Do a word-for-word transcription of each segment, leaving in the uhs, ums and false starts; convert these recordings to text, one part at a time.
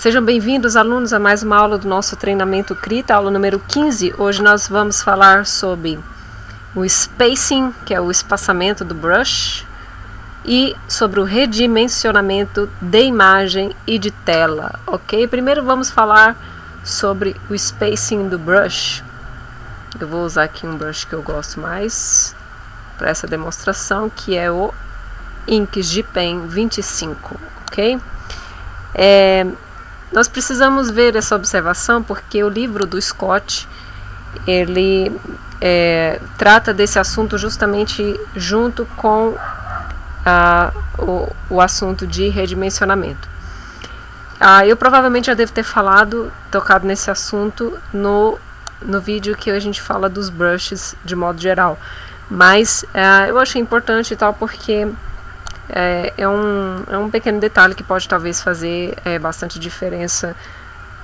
Sejam bem-vindos, alunos, a mais uma aula do nosso treinamento Krita, aula número quinze. Hoje nós vamos falar sobre o spacing, que é o espaçamento do brush, e sobre o redimensionamento de imagem e de tela, ok? Primeiro vamos falar sobre o spacing do brush. Eu vou usar aqui um brush que eu gosto mais para essa demonstração, que é o Ink G Pen vinte e cinco, ok? É, nós precisamos ver essa observação porque o livro do Scott, ele é, trata desse assunto justamente junto com a, o, o assunto de redimensionamento. Ah, eu provavelmente já devo ter falado, tocado nesse assunto no, no vídeo que a gente fala dos brushes de modo geral. Mas ah, eu achei importante e tal porque é, é, um, é um pequeno detalhe que pode talvez fazer é, bastante diferença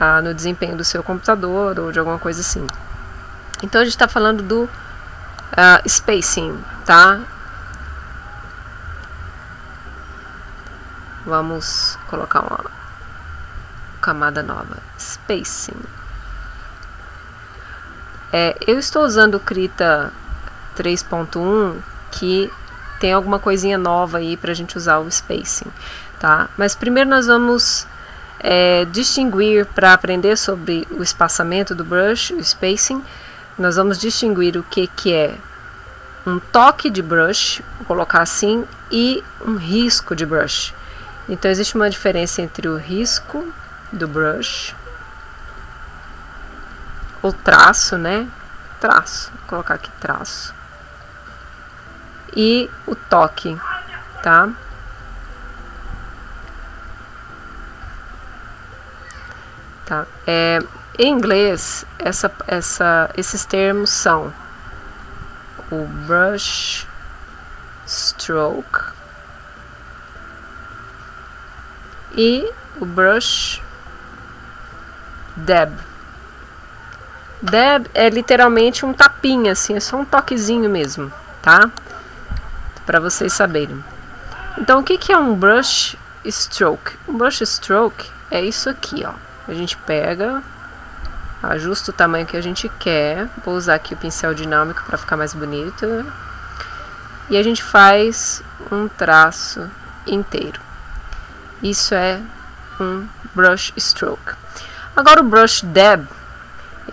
ah, no desempenho do seu computador ou de alguma coisa assim. Então a gente está falando do ah, spacing, tá? Vamos colocar uma camada nova. Spacing. É, eu estou usando o Krita três ponto um, que tem alguma coisinha nova aí para a gente usar o spacing, tá? Mas primeiro nós vamos é, distinguir, para aprender sobre o espaçamento do brush, o spacing, nós vamos distinguir o que, que é um toque de brush, vou colocar assim, e um risco de brush. Então existe uma diferença entre o risco do brush, o traço, né? Traço, vou colocar aqui traço. E o toque, tá? Tá. É, em inglês, essa, essa, esses termos são o brush stroke e o brush dab. Dab é literalmente um tapinha, assim, é só um toquezinho mesmo, tá? Para vocês saberem. Então, o que, que é um brush stroke? Um brush stroke é isso aqui, ó. A gente pega, ajusta o tamanho que a gente quer. Vou usar aqui o pincel dinâmico para ficar mais bonito. E a gente faz um traço inteiro. Isso é um brush stroke. Agora, o brush dab,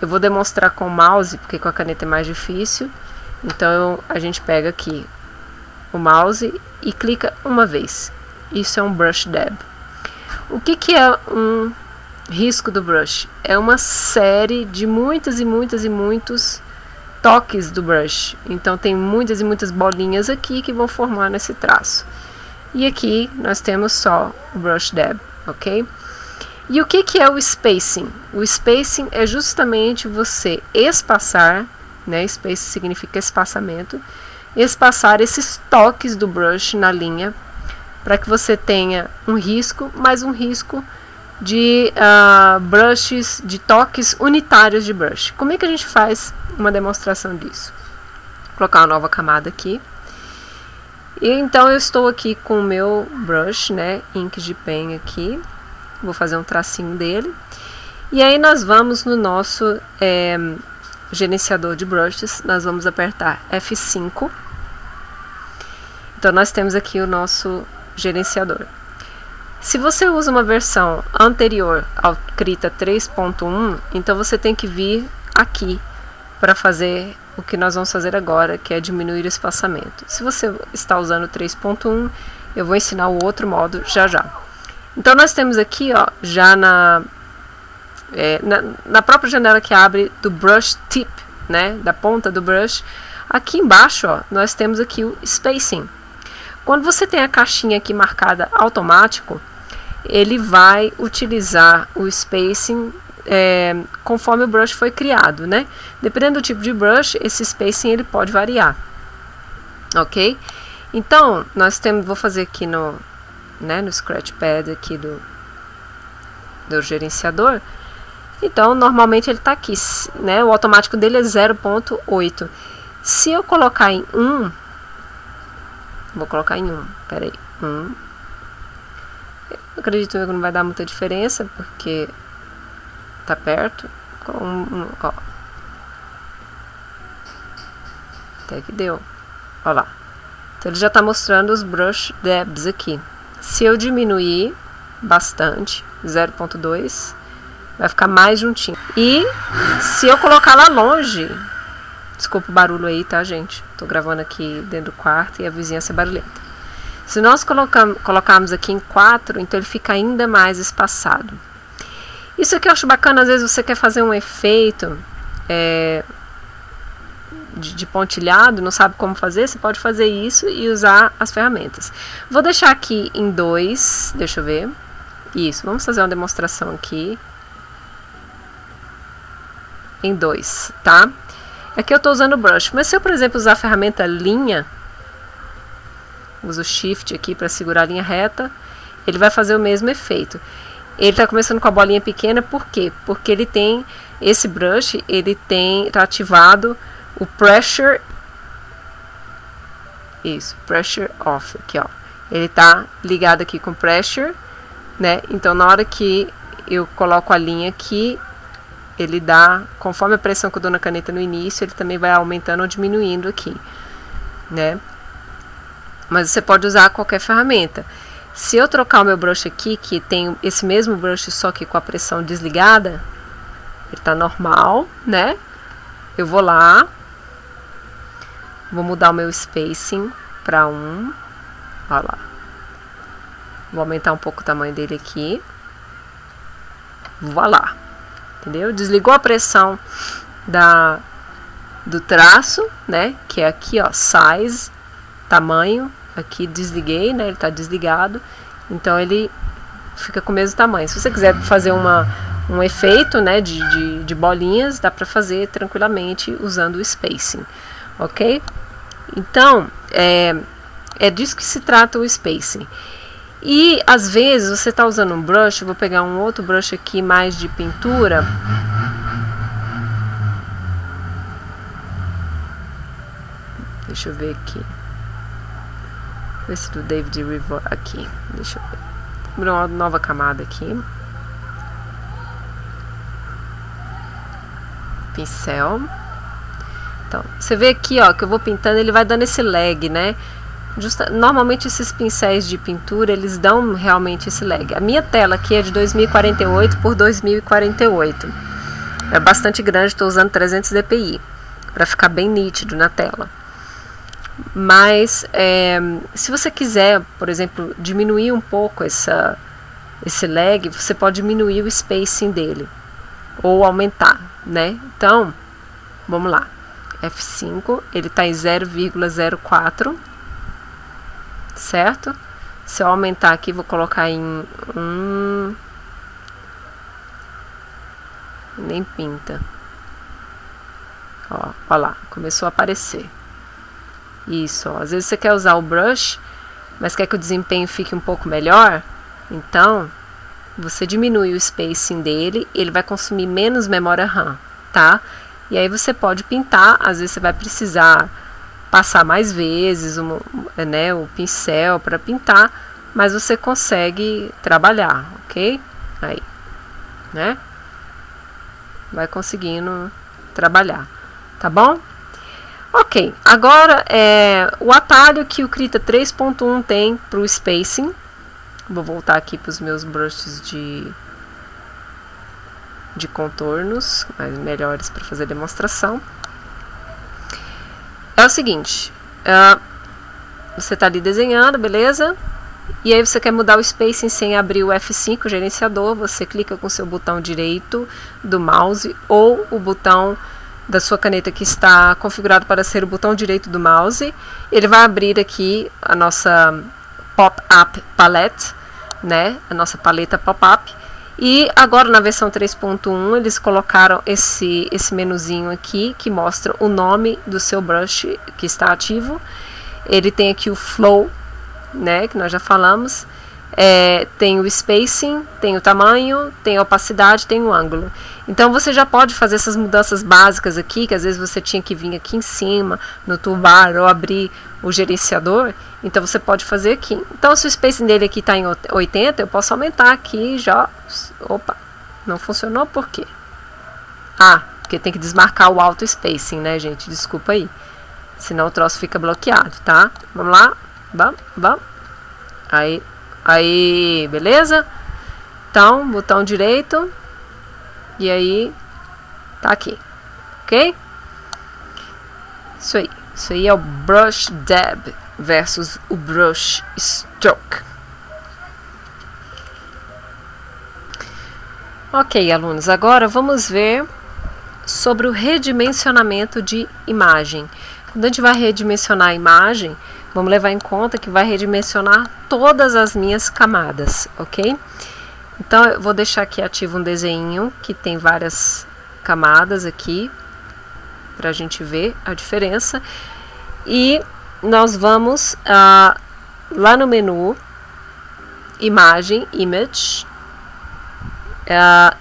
eu vou demonstrar com o mouse, porque com a caneta é mais difícil. Então, a gente pega aqui o mouse e clica uma vez. Isso é um brush dab. O que, que é um risco do brush? É uma série de muitas e muitas e muitos toques do brush. Então tem muitas e muitas bolinhas aqui que vão formar nesse traço. E aqui nós temos só o brush dab, ok? E o que, que é o spacing? O spacing é justamente você espaçar, né? Spacing significa espaçamento. Espaçar esses toques do brush na linha para que você tenha um risco, mais um risco de uh, brushes, de toques unitários de brush. Como é que a gente faz uma demonstração disso? Vou colocar uma nova camada aqui. E então eu estou aqui com o meu brush, né, Ink G Pen aqui. Vou fazer um tracinho dele. E aí nós vamos no nosso é, gerenciador de brushes, nós vamos apertar F cinco. Então, nós temos aqui o nosso gerenciador. Se você usa uma versão anterior ao Krita três ponto um, então você tem que vir aqui para fazer o que nós vamos fazer agora, que é diminuir o espaçamento. Se você está usando o três ponto um, eu vou ensinar o outro modo já já. Então, nós temos aqui, ó, já na, é, na, na própria janela que abre do brush tip, né, da ponta do brush, aqui embaixo, ó, nós temos aqui o spacing. Quando você tem a caixinha aqui marcada automático, ele vai utilizar o spacing é, conforme o brush foi criado, né? Dependendo do tipo de brush, esse spacing ele pode variar, ok? Então, nós temos, vou fazer aqui no, né, no scratchpad aqui do, do gerenciador. Então, normalmente ele está aqui, né? O automático dele é zero ponto oito. Se eu colocar em um, vou colocar em um, peraí, um, Acredito eu que não vai dar muita diferença, porque tá perto. Com, ó. Até que deu. Ó lá. Então ele já tá mostrando os brush dabs aqui. Se eu diminuir bastante, zero ponto dois, vai ficar mais juntinho. E se eu colocar lá longe... Desculpa o barulho aí, tá, gente? Tô gravando aqui dentro do quarto e a vizinhança é barulhenta. Se nós colocam, colocarmos aqui em quatro, então ele fica ainda mais espaçado. Isso aqui eu acho bacana, às vezes você quer fazer um efeito é, de, de pontilhado, não sabe como fazer, você pode fazer isso e usar as ferramentas. Vou deixar aqui em dois, deixa eu ver. Isso, vamos fazer uma demonstração aqui. Em dois, tá? Aqui eu estou usando o brush, mas se eu, por exemplo, usar a ferramenta linha, uso o shift aqui para segurar a linha reta, ele vai fazer o mesmo efeito. Ele está começando com a bolinha pequena, por quê? Porque ele tem, esse brush, ele tem, está ativado o pressure, isso, pressure off, aqui ó, ele está ligado aqui com pressure, né, então na hora que eu coloco a linha aqui, ele dá, conforme a pressão que eu dou na caneta no início, ele também vai aumentando ou diminuindo aqui, né? Mas você pode usar qualquer ferramenta. Se eu trocar o meu brush aqui, que tem esse mesmo brush, só que com a pressão desligada, ele tá normal, né? Eu vou lá, vou mudar o meu spacing para um, olha lá. Vou aumentar um pouco o tamanho dele aqui. Vou lá. Entendeu? Desligou a pressão da, do traço, né? Que é aqui, ó, size, tamanho. Aqui desliguei, né? Ele tá desligado. Então ele fica com o mesmo tamanho. Se você quiser fazer uma, um efeito, né? De, de, de bolinhas, dá pra fazer tranquilamente usando o spacing, ok? Então, é, é disso que se trata o spacing. E, às vezes, você está usando um brush, eu vou pegar um outro brush aqui, mais de pintura. Deixa eu ver aqui. Esse do David River aqui. Deixa eu ver. Vou dar uma nova camada aqui. Pincel. Então, você vê aqui, ó, que eu vou pintando, ele vai dando esse lag, né? Justa, normalmente esses pincéis de pintura, eles dão realmente esse lag. A minha tela aqui é de dois mil e quarenta e oito por dois mil e quarenta e oito. É bastante grande, estou usando trezentos D P I, para ficar bem nítido na tela. Mas, é, se você quiser, por exemplo, diminuir um pouco essa, esse lag, você pode diminuir o spacing dele. Ou aumentar, né? Então, vamos lá. F cinco, ele está em zero vírgula zero quatro. Certo? Se eu aumentar aqui, vou colocar em um... Nem pinta. Ó, ó lá, começou a aparecer. Isso, ó. Às vezes você quer usar o brush, mas quer que o desempenho fique um pouco melhor. Então, você diminui o spacing dele, ele vai consumir menos memória RAM, tá? E aí você pode pintar, às vezes você vai precisar... passar mais vezes um, né, o pincel para pintar, mas você consegue trabalhar, ok? Aí, né? Vai conseguindo trabalhar, tá bom? Ok, agora é o atalho que o Krita três ponto um tem para o spacing. Vou voltar aqui para os meus brushes de, de contornos, mais melhores para fazer demonstração. É o seguinte, uh, você está ali desenhando, beleza? E aí você quer mudar o spacing sem abrir o F cinco, o gerenciador, você clica com o seu botão direito do mouse ou o botão da sua caneta que está configurado para ser o botão direito do mouse. Ele vai abrir aqui a nossa pop-up palette, né? A nossa paleta pop-up. E agora na versão três ponto um eles colocaram esse, esse menuzinho aqui que mostra o nome do seu brush que está ativo. Ele tem aqui o flow, né, que nós já falamos. É, tem o spacing, tem o tamanho, tem a opacidade, tem o ângulo. Então você já pode fazer essas mudanças básicas aqui, que às vezes você tinha que vir aqui em cima, no toolbar, ou abrir o gerenciador. Então você pode fazer aqui. Então se o spacing dele aqui está em oitenta, eu posso aumentar aqui já... Opa, não funcionou, por quê? Ah, porque tem que desmarcar o auto spacing, né, gente? Desculpa aí. Senão o troço fica bloqueado, tá? Vamos lá, vamos, vamos. Aí, aí, beleza? Então, botão direito. E aí, tá aqui, ok? Isso aí, isso aí é o brush dab versus o brush stroke. Ok, alunos, agora vamos ver sobre o redimensionamento de imagem. Quando a gente vai redimensionar a imagem, vamos levar em conta que vai redimensionar todas as minhas camadas, ok? Então, eu vou deixar aqui ativo um desenho que tem várias camadas aqui, para a gente ver a diferença. E nós vamos ah, lá no menu, imagem, image, ah,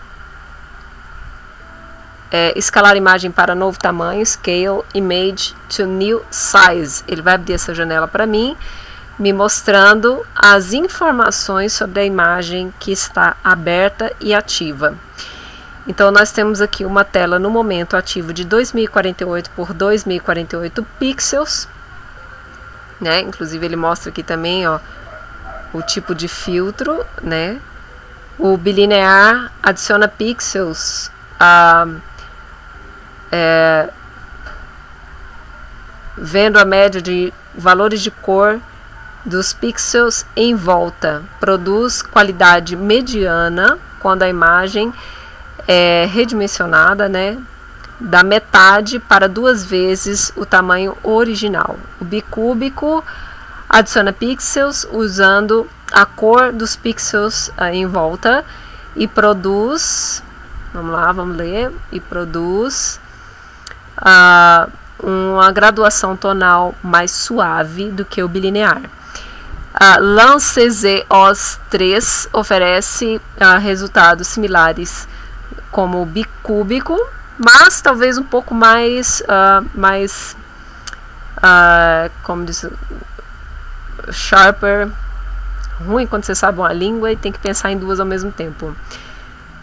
é, escalar imagem para novo tamanho, scale, image to new size. Ele vai abrir essa janela para mim, me mostrando as informações sobre a imagem que está aberta e ativa. Então, nós temos aqui uma tela no momento ativa de dois mil e quarenta e oito por dois mil e quarenta e oito pixels, né? Inclusive, ele mostra aqui também, ó, o tipo de filtro, né? O bilinear adiciona pixels a... É, vendo a média de valores de cor dos pixels em volta, produz qualidade mediana quando a imagem é redimensionada, né, da metade para duas vezes o tamanho original. O bicúbico adiciona pixels usando a cor dos pixels ah, em volta e produz, vamos lá, vamos ler, e produz ah, uma graduação tonal mais suave do que o bilinear. A Lanczos três oferece uh, resultados similares como o bicúbico, mas talvez um pouco mais, uh, mais uh, como diz, sharper. Ruim quando você sabe uma língua e tem que pensar em duas ao mesmo tempo.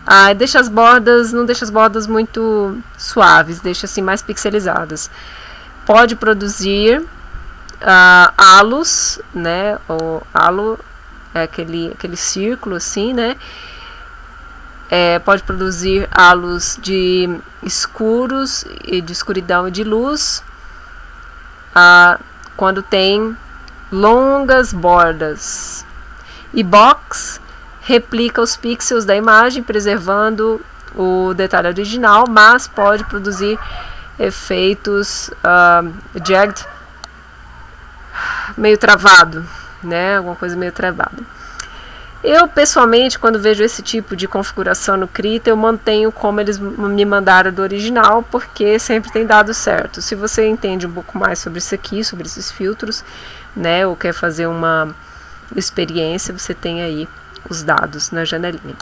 Uh, deixa as bordas, não deixa as bordas muito suaves, deixa assim mais pixelizadas. Pode produzir... Uh, halos, né, o halo é aquele, aquele círculo assim, né, é, pode produzir halos de escuros, e de escuridão e de luz, uh, quando tem longas bordas. E box replica os pixels da imagem, preservando o detalhe original, mas pode produzir efeitos uh, jagged, meio travado, né? Alguma coisa meio travada. Eu, pessoalmente, quando vejo esse tipo de configuração no Krita, eu mantenho como eles me mandaram do original, porque sempre tem dado certo. Se você entende um pouco mais sobre isso aqui, sobre esses filtros, né? Ou quer fazer uma experiência, você tem aí os dados na janelinha.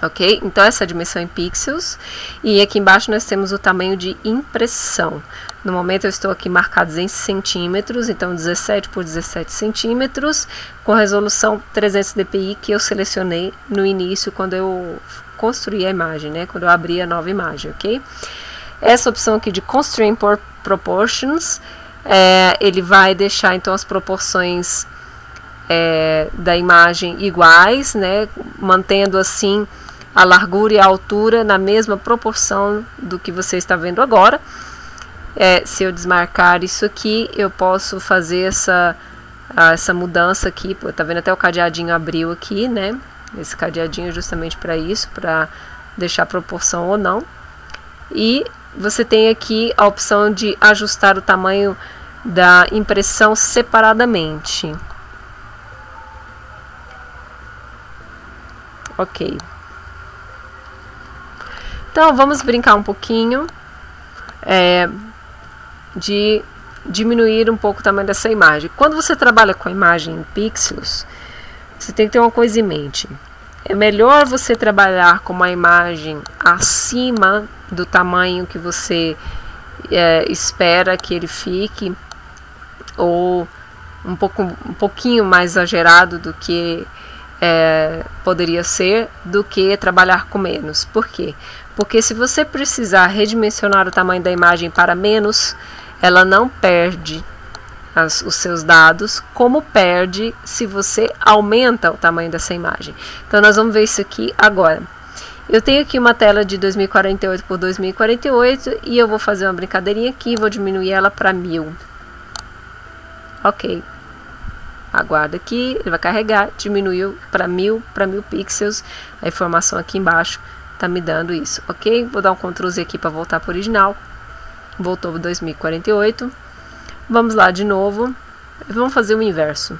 Ok? Então, essa dimensão em pixels. E aqui embaixo nós temos o tamanho de impressão. No momento eu estou aqui marcados em centímetros, então dezessete por dezessete centímetros, com resolução trezentos D P I, que eu selecionei no início, quando eu construí a imagem, né? Quando eu abri a nova imagem, ok? Essa opção aqui de Constraint Proportions, é, ele vai deixar, então, as proporções é, da imagem iguais, né? Mantendo, assim, a largura e a altura na mesma proporção do que você está vendo agora. É, se eu desmarcar isso aqui, eu posso fazer essa, essa mudança aqui. Pô, tá vendo até o cadeadinho abriu aqui, né? Esse cadeadinho é justamente para isso, para deixar a proporção ou não. E você tem aqui a opção de ajustar o tamanho da impressão separadamente. Ok. Então, vamos brincar um pouquinho. É... de diminuir um pouco o tamanho dessa imagem. Quando você trabalha com a imagem em pixels, Você tem que ter uma coisa em mente. É melhor você trabalhar com uma imagem acima do tamanho que você é, espera que ele fique, ou um, pouco, um pouquinho mais exagerado do que é, poderia ser, do que trabalhar com menos. Por quê? Porque se você precisar redimensionar o tamanho da imagem para menos, ela não perde as, os seus dados, como perde se você aumenta o tamanho dessa imagem. Então nós vamos ver isso aqui agora. Eu tenho aqui uma tela de dois mil e quarenta e oito por dois mil e quarenta e oito e eu vou fazer uma brincadeirinha aqui, vou diminuir ela para mil. Ok. Aguarda aqui, ele vai carregar, diminuiu para mil, para mil pixels, a informação aqui embaixo tá me dando isso, ok? Vou dar um Ctrl Z aqui para voltar para o original. Voltou para dois mil e quarenta e oito. Vamos lá de novo. Vamos fazer o inverso.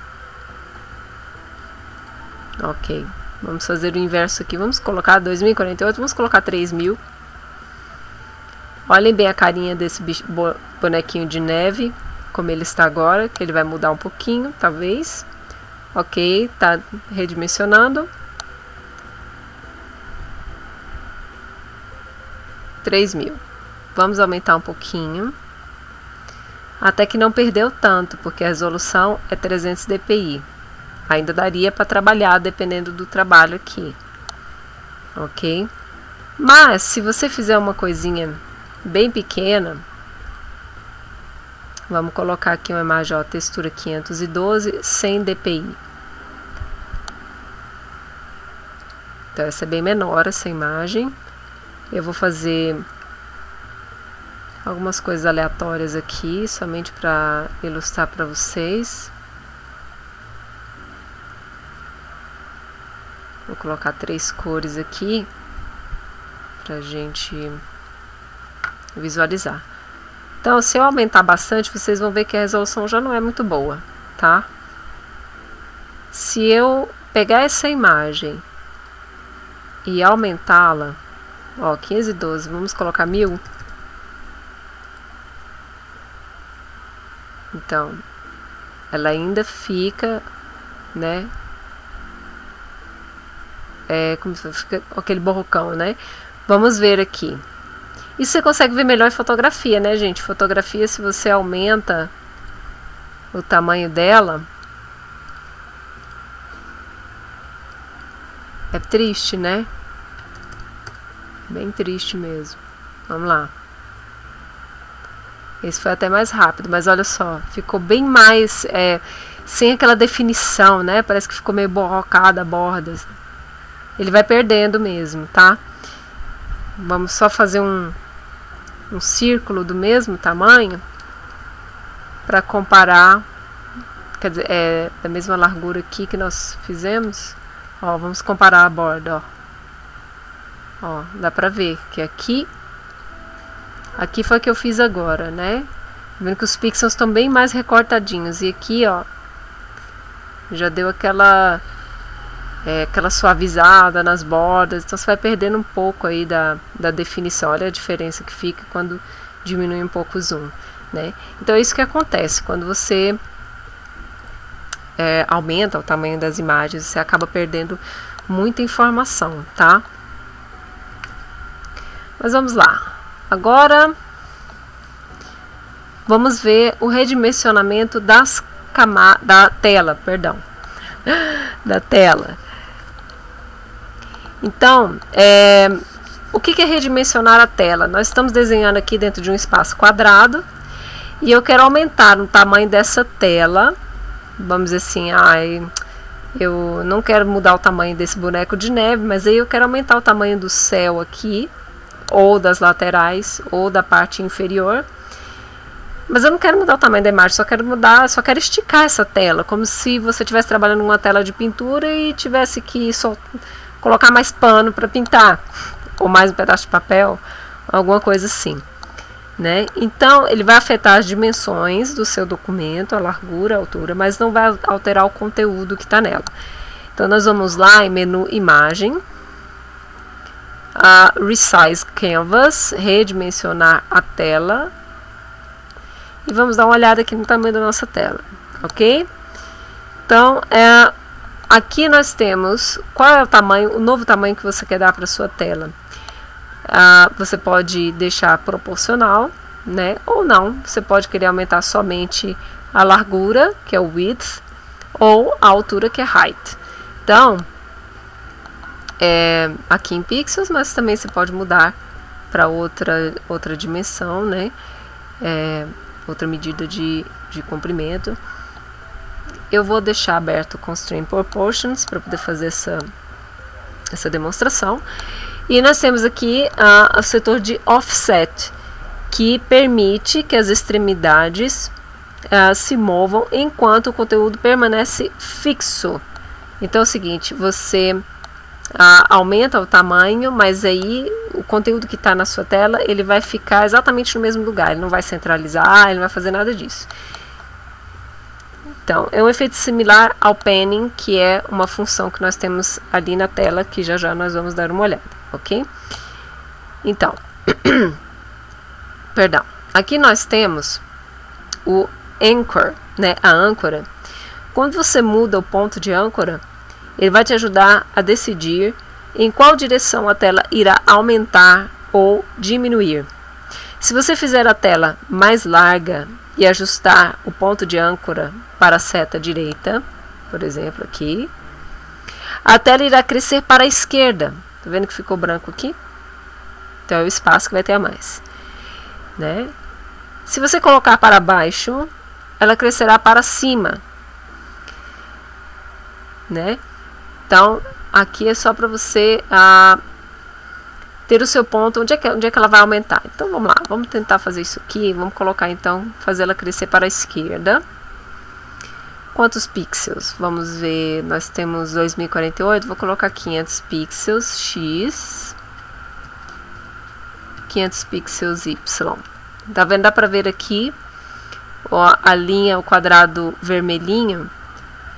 Ok. Vamos fazer o inverso aqui. Vamos colocar dois mil e quarenta e oito. Vamos colocar três mil. Olhem bem a carinha desse bicho, bonequinho de neve. Como ele está agora. Que ele vai mudar um pouquinho, talvez. Ok. Tá redimensionando. três mil. Vamos aumentar um pouquinho, até que não perdeu tanto, porque a resolução é trezentos dpi. Ainda daria para trabalhar, dependendo do trabalho aqui, ok? Mas, se você fizer uma coisinha bem pequena, vamos colocar aqui uma imagem, ó, textura quinhentos e doze, cem dpi. Então, essa é bem menor, essa imagem. Eu vou fazer algumas coisas aleatórias aqui, somente para ilustrar para vocês. Vou colocar três cores aqui, para a gente visualizar. Então, se eu aumentar bastante, vocês vão ver que a resolução já não é muito boa, tá? Se eu pegar essa imagem e aumentá-la, ó, quinhentos e doze, vamos colocar mil. Então, ela ainda fica, né, é, como se fica aquele borrocão, né? Vamos ver aqui. Isso você consegue ver melhor em fotografia, né, gente? Fotografia, se você aumenta o tamanho dela, é triste, né? Bem triste mesmo. Vamos lá. Esse foi até mais rápido, mas olha só, ficou bem mais, é, sem aquela definição, né? Parece que ficou meio borrocada a borda. Ele vai perdendo mesmo, tá? Vamos só fazer um, um círculo do mesmo tamanho para comparar, quer dizer, é, da mesma largura aqui que nós fizemos. Ó, vamos comparar a borda, ó. Ó, dá pra ver que aqui Aqui foi o que eu fiz agora, né? Vendo que os pixels estão bem mais recortadinhos. E aqui, ó, já deu aquela é, aquela suavizada nas bordas. Então você vai perdendo um pouco aí da, da definição. Olha a diferença que fica quando diminui um pouco o zoom, né? Então é isso que acontece. Quando você é, aumenta o tamanho das imagens, você acaba perdendo muita informação, tá? Mas vamos lá. Agora, vamos ver o redimensionamento das camadas da tela, perdão, da tela. Então, é, o que é redimensionar a tela? Nós estamos desenhando aqui dentro de um espaço quadrado e eu quero aumentar o tamanho dessa tela. Vamos dizer assim, ai, eu não quero mudar o tamanho desse boneco de neve, mas aí eu quero aumentar o tamanho do céu aqui, ou das laterais, ou da parte inferior. Mas eu não quero mudar o tamanho da imagem, só quero mudar, só quero esticar essa tela, como se você estivesse trabalhando numa tela de pintura e tivesse que só colocar mais pano para pintar, ou mais um pedaço de papel, alguma coisa assim, né? Então, ele vai afetar as dimensões do seu documento, a largura, a altura, mas não vai alterar o conteúdo que está nela. Então, nós vamos lá em menu Imagem, a Resize Canvas, redimensionar a tela, e vamos dar uma olhada aqui no tamanho da nossa tela, ok? Então, é, Aqui nós temos qual é o tamanho, o novo tamanho que você quer dar para sua tela. Ah, você pode deixar proporcional, né? Ou não, você pode querer aumentar somente a largura, que é o width, ou a altura, que é height. Então, é, aqui em pixels, mas também você pode mudar para outra, outra dimensão, né? É, outra medida de, de comprimento. Eu vou deixar aberto o Constraint Proportions para poder fazer essa, essa demonstração. E nós temos aqui ah, o setor de Offset, que permite que as extremidades ah, se movam enquanto o conteúdo permanece fixo. Então é o seguinte, você ah, aumenta o tamanho, mas aí o conteúdo que está na sua tela, ele vai ficar exatamente no mesmo lugar, ele não vai centralizar, ele não vai fazer nada disso. Então, é um efeito similar ao panning, que é uma função que nós temos ali na tela, que já já nós vamos dar uma olhada, ok? Então, perdão, aqui nós temos o anchor, né, a âncora. Quando você muda o ponto de âncora, ele vai te ajudar a decidir em qual direção a tela irá aumentar ou diminuir. Se você fizer a tela mais larga e ajustar o ponto de âncora para a seta direita, por exemplo, aqui, a tela irá crescer para a esquerda. Tá vendo que ficou branco aqui? Então é o espaço que vai ter a mais, né? Se você colocar para baixo, ela crescerá para cima, né? Então aqui é só para você ah, ter o seu ponto, onde é, que, onde é que ela vai aumentar. Então vamos lá, vamos tentar fazer isso aqui, vamos colocar então, fazer ela crescer para a esquerda. Quantos pixels? Vamos ver, nós temos dois mil e quarenta e oito, vou colocar quinhentos pixels, X, quinhentos pixels, Y. Tá vendo? Dá pra ver aqui, ó, a linha, o quadrado vermelhinho,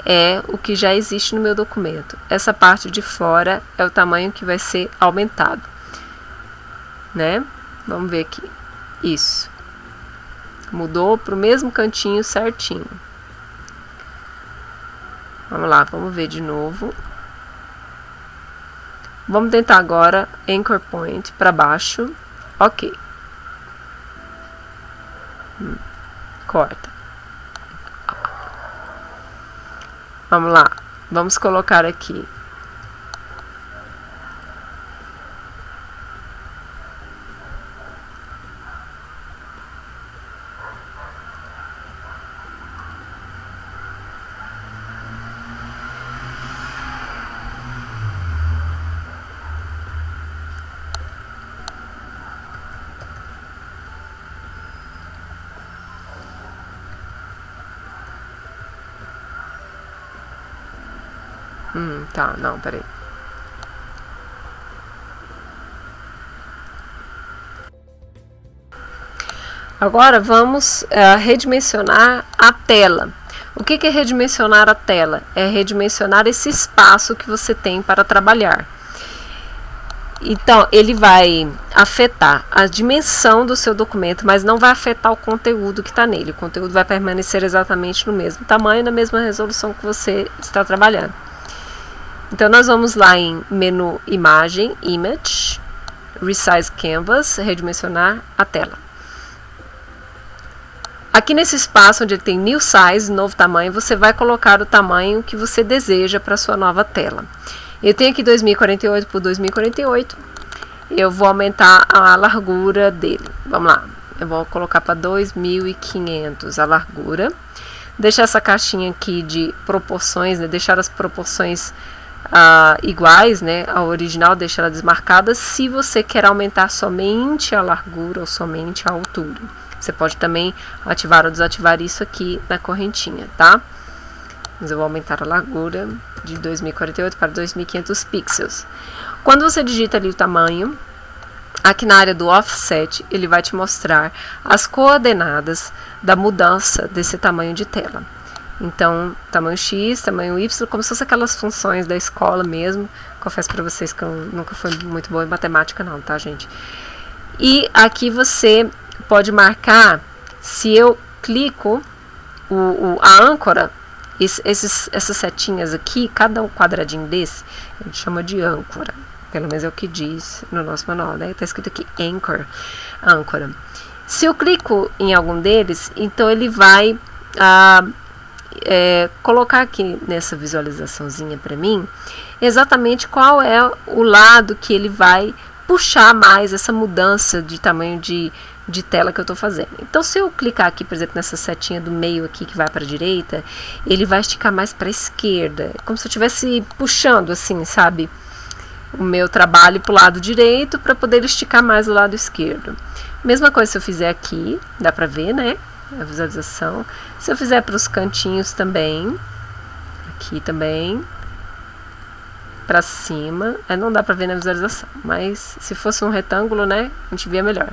é o que já existe no meu documento. Essa parte de fora é o tamanho que vai ser aumentado, né? Vamos ver aqui, isso, mudou pro mesmo cantinho certinho. Vamos lá, vamos ver de novo. Vamos tentar agora anchor point para baixo. Ok. Hum, corta. Vamos lá, vamos colocar aqui. Hum, tá, não, peraí. Agora vamos uh, redimensionar a tela. O que que é redimensionar a tela? É redimensionar esse espaço que você tem para trabalhar. Então, ele vai afetar a dimensão do seu documento, mas não vai afetar o conteúdo que está nele. O conteúdo vai permanecer exatamente no mesmo tamanho, na mesma resolução que você está trabalhando. Então, nós vamos lá em menu Imagem, Image, Resize Canvas, redimensionar a tela. Aqui nesse espaço onde ele tem New Size, novo tamanho, você vai colocar o tamanho que você deseja para a sua nova tela. Eu tenho aqui dois mil e quarenta e oito por dois mil e quarenta e oito, eu vou aumentar a largura dele. Vamos lá, eu vou colocar para dois mil e quinhentos a largura. Deixar essa caixinha aqui de proporções, né? Deixar as proporções... Uh, iguais, né, ao original, deixar ela desmarcada. Se você quer aumentar somente a largura ou somente a altura, você pode também ativar ou desativar isso aqui na correntinha, tá? Mas eu vou aumentar a largura de dois mil e quarenta e oito para dois mil e quinhentos pixels. Quando você digita ali o tamanho, aqui na área do offset, ele vai te mostrar as coordenadas da mudança desse tamanho de tela. Então, tamanho X, tamanho Y, como se fosse aquelas funções da escola mesmo. Confesso para vocês que eu nunca fui muito boa em matemática não, tá, gente? E aqui você pode marcar, se eu clico o, o, a âncora, Esse, esses, essas setinhas aqui, cada um quadradinho desse, a gente chama de âncora. Pelo menos é o que diz no nosso manual, né? Tá escrito aqui, anchor, âncora. Se eu clico em algum deles, então ele vai ah, é, colocar aqui nessa visualizaçãozinha para mim, exatamente qual é o lado que ele vai puxar mais essa mudança de tamanho de, de tela que eu estou fazendo. Então, se eu clicar aqui, por exemplo, nessa setinha do meio aqui que vai para a direita, ele vai esticar mais para a esquerda, como se eu estivesse puxando assim, sabe, o meu trabalho para o lado direito para poder esticar mais o lado esquerdo. Mesma coisa se eu fizer aqui, dá para ver, né, a visualização. Se eu fizer para os cantinhos também, aqui também, para cima, não dá para ver na visualização, mas se fosse um retângulo, né, a gente via melhor.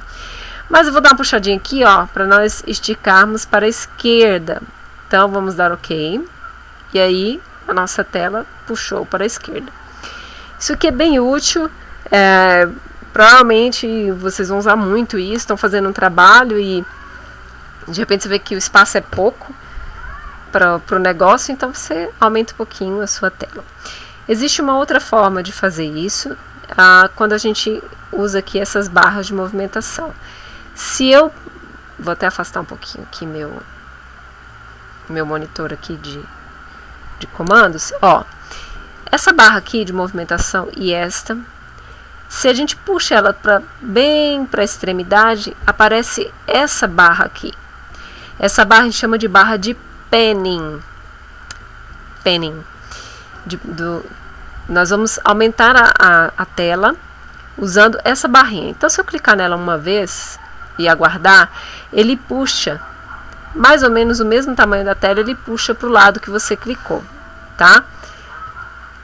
Mas eu vou dar uma puxadinha aqui, ó, para nós esticarmos para a esquerda. Então vamos dar OK. E aí a nossa tela puxou para a esquerda. Isso aqui é bem útil, é, provavelmente vocês vão usar muito isso, estão fazendo um trabalho e de repente você vê que o espaço é pouco para o negócio, então você aumenta um pouquinho a sua tela. Existe uma outra forma de fazer isso, ah, quando a gente usa aqui essas barras de movimentação. Se eu... Vou até afastar um pouquinho aqui meu, meu monitor aqui de, de comandos. Ó, essa barra aqui de movimentação e esta, se a gente puxa ela pra, bem para a extremidade, aparece essa barra aqui. Essa barra a gente chama de barra de panning. Panning. De, do, nós vamos aumentar a, a, a tela usando essa barrinha. Então, se eu clicar nela uma vez e aguardar, ele puxa mais ou menos o mesmo tamanho da tela, ele puxa para o lado que você clicou, tá?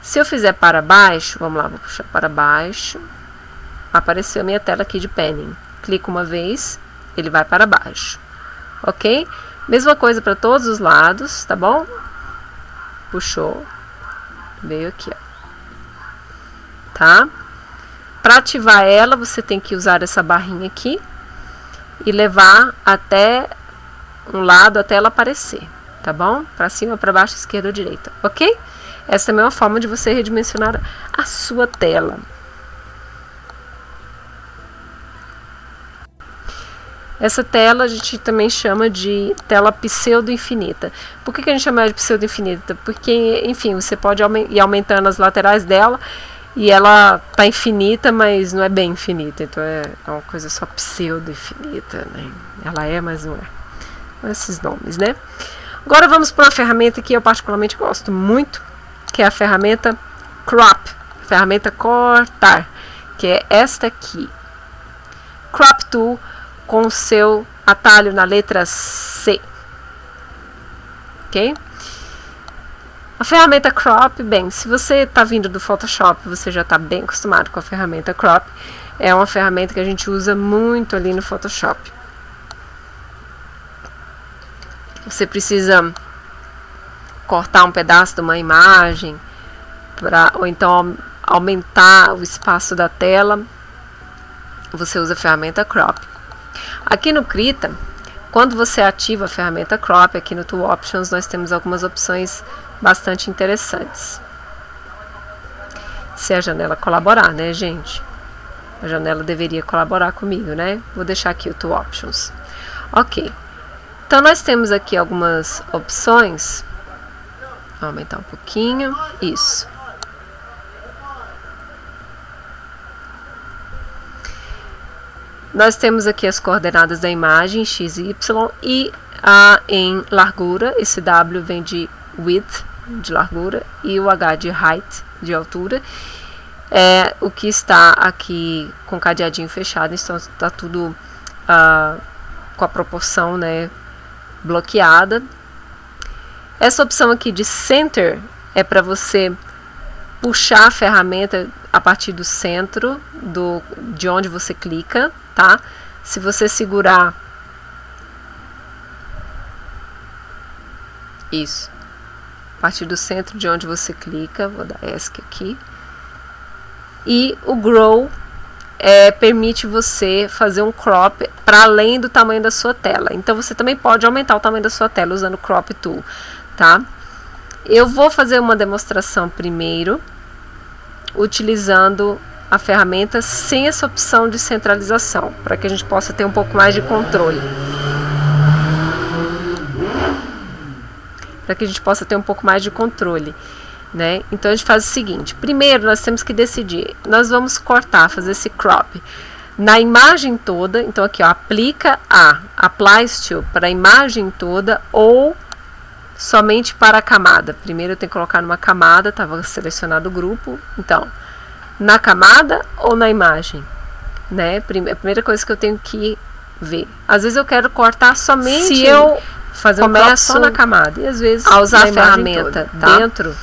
Se eu fizer para baixo, vamos lá, vou puxar para baixo, apareceu a minha tela aqui de panning. Clico uma vez, ele vai para baixo, ok? Mesma coisa para todos os lados, tá bom? Puxou. Veio aqui, ó. Tá? Para ativar ela, você tem que usar essa barrinha aqui e levar até um lado até ela aparecer, tá bom? Para cima, para baixo, esquerda ou direita, ok? Essa também é uma forma de você redimensionar a sua tela. Essa tela a gente também chama de tela pseudo-infinita. Por que, que a gente chama de pseudo-infinita? Porque, enfim, você pode ir aumentando as laterais dela e ela tá infinita, mas não é bem infinita. Então é uma coisa só pseudo-infinita, né? Ela é, mas não é. Com esses nomes, né? Agora vamos para uma ferramenta que eu particularmente gosto muito, que é a ferramenta Crop, a ferramenta cortar, que é esta aqui. Crop Tool, com o seu atalho na letra C, ok? A ferramenta Crop, bem, se você está vindo do Photoshop, você já está bem acostumado com a ferramenta Crop, é uma ferramenta que a gente usa muito ali no Photoshop. Você precisa cortar um pedaço de uma imagem, pra, ou então aumentar o espaço da tela, você usa a ferramenta Crop. Aqui no Krita, quando você ativa a ferramenta Crop, aqui no Tool Options, nós temos algumas opções bastante interessantes. Se a janela colaborar, né, gente? A janela deveria colaborar comigo, né? Vou deixar aqui o Tool Options. Ok. Então, nós temos aqui algumas opções. Vou aumentar um pouquinho. Isso. Nós temos aqui as coordenadas da imagem, x e y, e a em largura, esse w vem de width, de largura, e o h de height, de altura. É o que está aqui com cadeadinho fechado, então está tudo uh, com a proporção, né, bloqueada. Essa opção aqui de center é para você puxar a ferramenta a partir do centro, do, de onde você clica. Tá? Se você segurar isso, a partir do centro de onde você clica, vou dar ESC aqui, e o Grow é, permite você fazer um crop para além do tamanho da sua tela. Então você também pode aumentar o tamanho da sua tela usando o Crop Tool, tá? Eu vou fazer uma demonstração primeiro, utilizando a ferramenta sem essa opção de centralização, para que a gente possa ter um pouco mais de controle. Para que a gente possa ter um pouco mais de controle, né? Então, a gente faz o seguinte. Primeiro, nós temos que decidir. Nós vamos cortar, fazer esse crop na imagem toda. Então, aqui, ó, aplica a Apply Style para a imagem toda ou somente para a camada. Primeiro, eu tenho que colocar numa camada. Estava selecionado o grupo. Então, na camada ou na imagem, né? Prime- a primeira coisa que eu tenho que ver. Às vezes, eu quero cortar somente... Se eu fazer um crop só na camada. E às vezes a usar a ferramenta toda, tá? Dentro.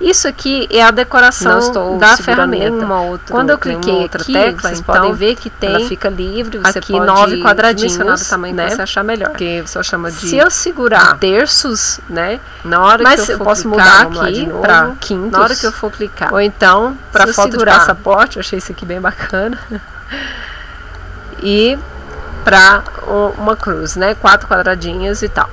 Isso aqui é a decoração não estou da ferramenta. Uma outra, quando eu cliquei uma outra aqui, tecla, vocês então, podem ver que tem, ela fica livre, você aqui pode nove quadradinhos, do tamanho né? que você achar melhor. Que você chama de se eu segurar terços, né? Na hora mas que eu, eu for posso clicar, mudar aqui para quintos. Na hora que eu for clicar. Ou então para foto segurar. De passaporte, eu achei isso aqui bem bacana. E para uma cruz, né? Quatro quadradinhos e tal.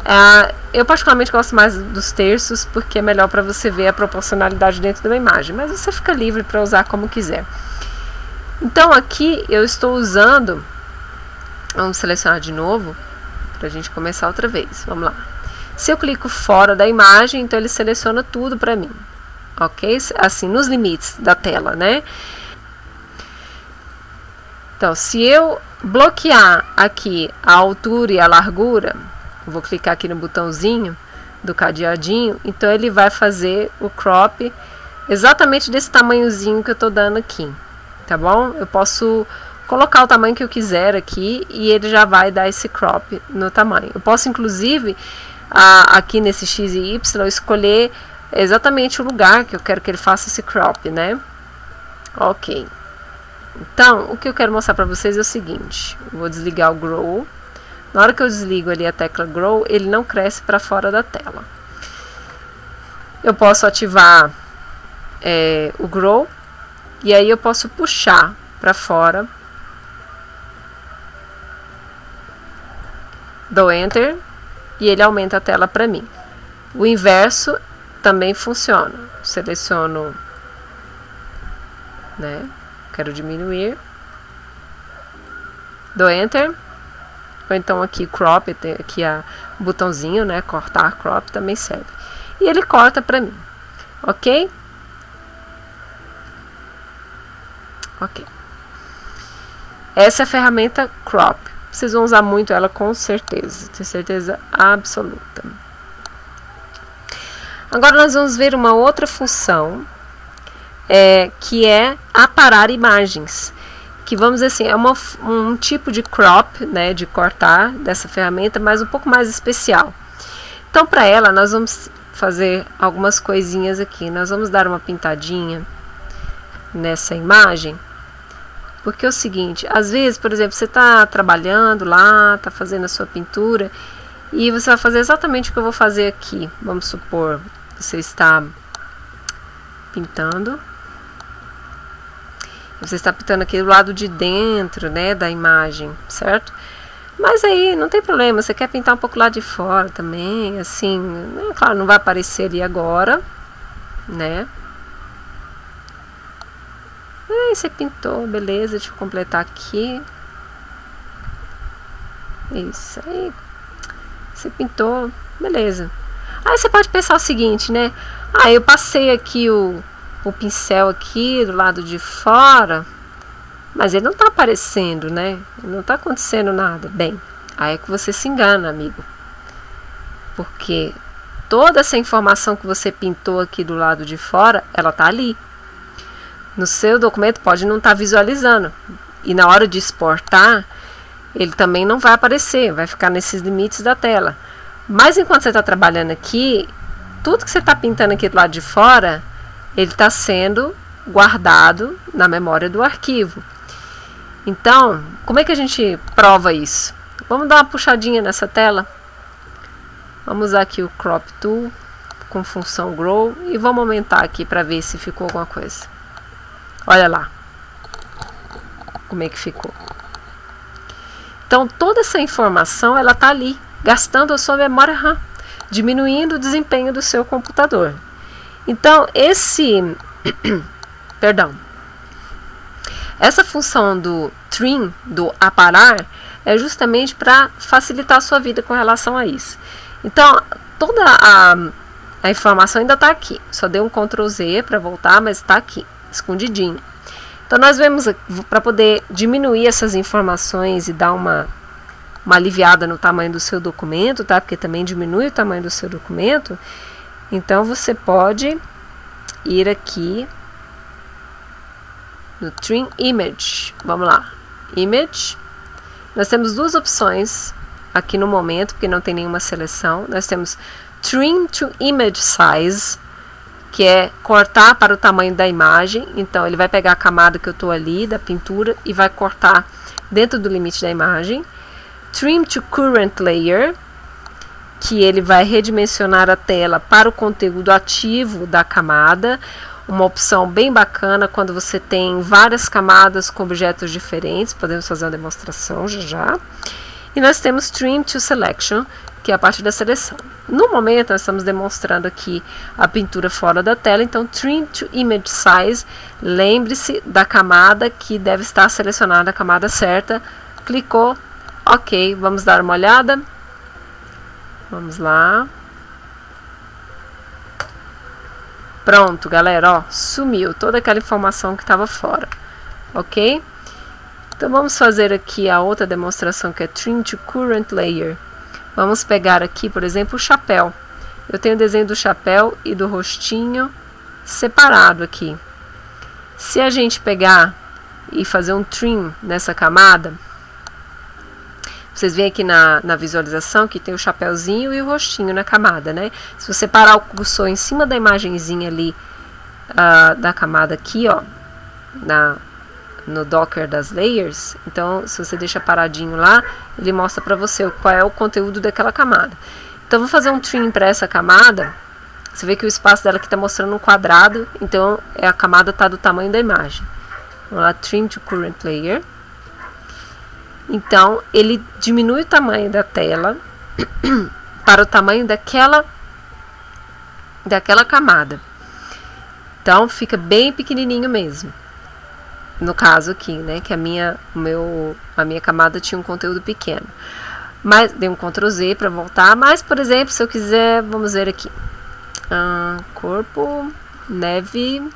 Uh, eu particularmente gosto mais dos terços porque é melhor para você ver a proporcionalidade dentro de uma imagem, mas você fica livre para usar como quiser. Então aqui eu estou usando, vamos selecionar de novo para a gente começar outra vez, vamos lá. Se eu clico fora da imagem, então ele seleciona tudo para mim, ok? Assim, nos limites da tela, né? Então, se eu bloquear aqui a altura e a largura, vou clicar aqui no botãozinho do cadeadinho, então ele vai fazer o crop exatamente desse tamanhozinho que eu tô dando aqui, tá bom? Eu posso colocar o tamanho que eu quiser aqui e ele já vai dar esse crop no tamanho. Eu posso, inclusive, a, aqui nesse X e Y, escolher exatamente o lugar que eu quero que ele faça esse crop, né? Ok. Então, o que eu quero mostrar para vocês é o seguinte, eu vou desligar o Grow, na hora que eu desligo ali a tecla Grow, ele não cresce para fora da tela. Eu posso ativar é, o Grow, e aí eu posso puxar para fora, dou Enter, e ele aumenta a tela para mim. O inverso também funciona, seleciono, né? Quero diminuir, dou Enter, ou então aqui Crop, tem aqui a botãozinho, né, cortar Crop também serve, e ele corta pra mim, ok? Ok. Essa é a ferramenta Crop, vocês vão usar muito ela com certeza, tenho certeza absoluta. Agora nós vamos ver uma outra função, É, que é aparar imagens, que vamos dizer assim, é uma, um tipo de crop, né, de cortar dessa ferramenta, mas um pouco mais especial. Então, para ela, nós vamos fazer algumas coisinhas aqui, nós vamos dar uma pintadinha nessa imagem, porque é o seguinte, às vezes, por exemplo, você está trabalhando lá, está fazendo a sua pintura, e você vai fazer exatamente o que eu vou fazer aqui, vamos supor, você está pintando, você está pintando aqui do lado de dentro, né, da imagem, certo? Mas aí não tem problema, você quer pintar um pouco lá de fora também, assim, né, claro, não vai aparecer ali agora, né? Aí você pintou, beleza, deixa eu completar aqui. Isso aí, você pintou, beleza. Aí você pode pensar o seguinte, né? Ah, eu passei aqui o, o pincel aqui do lado de fora, mas ele não tá aparecendo, né? Não tá acontecendo nada. Bem, aí é que você se engana, amigo. Porque toda essa informação que você pintou aqui do lado de fora, ela tá ali. No seu documento pode não estar visualizando. E na hora de exportar, ele também não vai aparecer, vai ficar nesses limites da tela. Mas enquanto você está trabalhando aqui, tudo que você está pintando aqui do lado de fora, ele está sendo guardado na memória do arquivo. Então, como é que a gente prova isso? Vamos dar uma puxadinha nessa tela. Vamos usar aqui o Crop Tool com função Grow e vamos aumentar aqui para ver se ficou alguma coisa. Olha lá como é que ficou. Então, toda essa informação ela está ali, gastando a sua memória RAM. diminuindo o desempenho do seu computador. Então, esse perdão, essa função do trim, do aparar, é justamente para facilitar a sua vida com relação a isso. Então, toda a, a informação ainda está aqui. Só dei um control zê para voltar, mas está aqui, escondidinho. Então, nós vemos, para poder diminuir essas informações e dar uma, uma aliviada no tamanho do seu documento, tá? Porque também diminui o tamanho do seu documento. Então, você pode ir aqui no Trim Image. Vamos lá, Image. Nós temos duas opções aqui no momento, porque não tem nenhuma seleção. Nós temos Trim to Image Size, que é cortar para o tamanho da imagem. Então, ele vai pegar a camada que eu estou ali, da pintura, e vai cortar dentro do limite da imagem. Trim to Current Layer, que ele vai redimensionar a tela para o conteúdo ativo da camada. Uma opção bem bacana quando você tem várias camadas com objetos diferentes. Podemos fazer uma demonstração já já. E nós temos Trim to Selection, que é a parte da seleção. No momento, nós estamos demonstrando aqui a pintura fora da tela. Então, Trim to Image Size, lembre-se da camada que deve estar selecionada, a camada certa. Clicou, ok, vamos dar uma olhada. Vamos lá. Pronto, galera, ó, sumiu toda aquela informação que estava fora, ok? Então, vamos fazer aqui a outra demonstração, que é Trim to Current Layer. Vamos pegar aqui, por exemplo, o chapéu. Eu tenho o desenho do chapéu e do rostinho separado aqui. Se a gente pegar e fazer um trim nessa camada, vocês veem aqui na, na visualização que tem o chapéuzinho e o rostinho na camada, né? Se você parar o cursor em cima da imagenzinha ali, uh, da camada aqui, ó, na... no Docker das Layers, então se você deixa paradinho lá, ele mostra para você qual é o conteúdo daquela camada. Então, vou fazer um trim para essa camada. Você vê que o espaço dela aqui está mostrando um quadrado, então a camada está do tamanho da imagem. Vamos lá, Trim to Current Layer. Então, ele diminui o tamanho da tela para o tamanho daquela, daquela camada. Então, fica bem pequenininho mesmo. No caso aqui, né, que a minha, meu, a minha camada tinha um conteúdo pequeno. Mas, dei um control zê para voltar, mas, por exemplo, se eu quiser, vamos ver aqui. Ah, corpo, neve.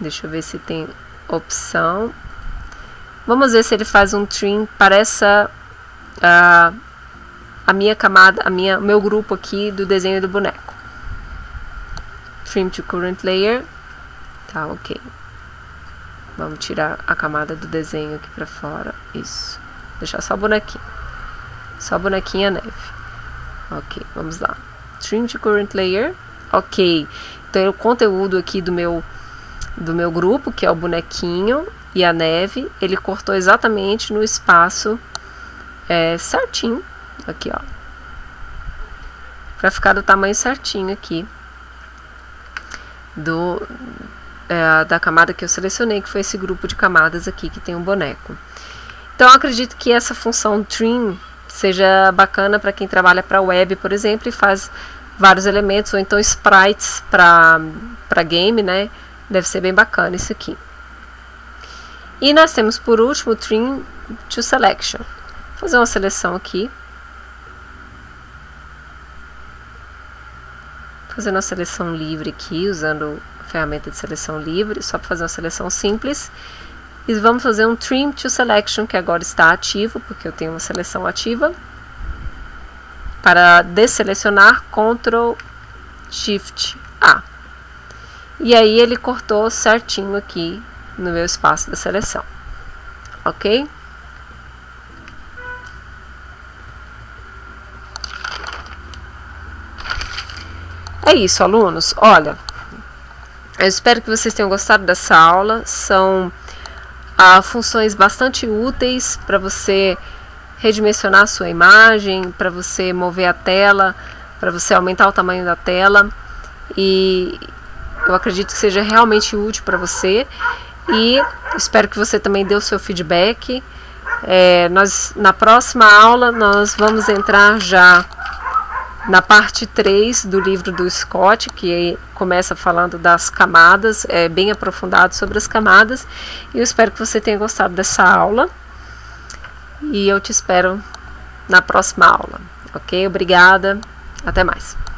Deixa eu ver se tem opção. Vamos ver se ele faz um trim para essa, ah, a minha camada, a minha, meu grupo aqui do desenho do boneco. Trim to Current Layer. Tá, ok. Vamos tirar a camada do desenho aqui pra fora. Isso. Deixar só a bonequinha. Só a bonequinha neve. Ok, vamos lá. Trim to Current Layer. Ok. Então, o conteúdo aqui do meu, do meu grupo, que é o bonequinho e a neve, ele cortou exatamente no espaço é, certinho. Aqui, ó. Pra ficar do tamanho certinho aqui. Do... É, da camada que eu selecionei, que foi esse grupo de camadas aqui que tem um boneco. Então, eu acredito que essa função trim seja bacana para quem trabalha para web, por exemplo, e faz vários elementos, ou então sprites para game, né? Deve ser bem bacana isso aqui. E nós temos, por último, Trim to Selection. Vou fazer uma seleção aqui. Vou fazer uma seleção livre aqui, usando ferramenta de seleção livre, só para fazer uma seleção simples. E vamos fazer um Trim to Selection, que agora está ativo, porque eu tenho uma seleção ativa. Para desselecionar, control shift A. E aí ele cortou certinho aqui no meu espaço da seleção. Ok? É isso, alunos. Olha... Eu espero que vocês tenham gostado dessa aula. São ah, funções bastante úteis para você redimensionar a sua imagem, para você mover a tela, para você aumentar o tamanho da tela. E eu acredito que seja realmente útil para você. E espero que você também dê o seu feedback. É, nós, na próxima aula, nós vamos entrar já na parte três do livro do Scott, que começa falando das camadas, é bem aprofundado sobre as camadas. E eu espero que você tenha gostado dessa aula. E eu te espero na próxima aula, ok? Obrigada, até mais.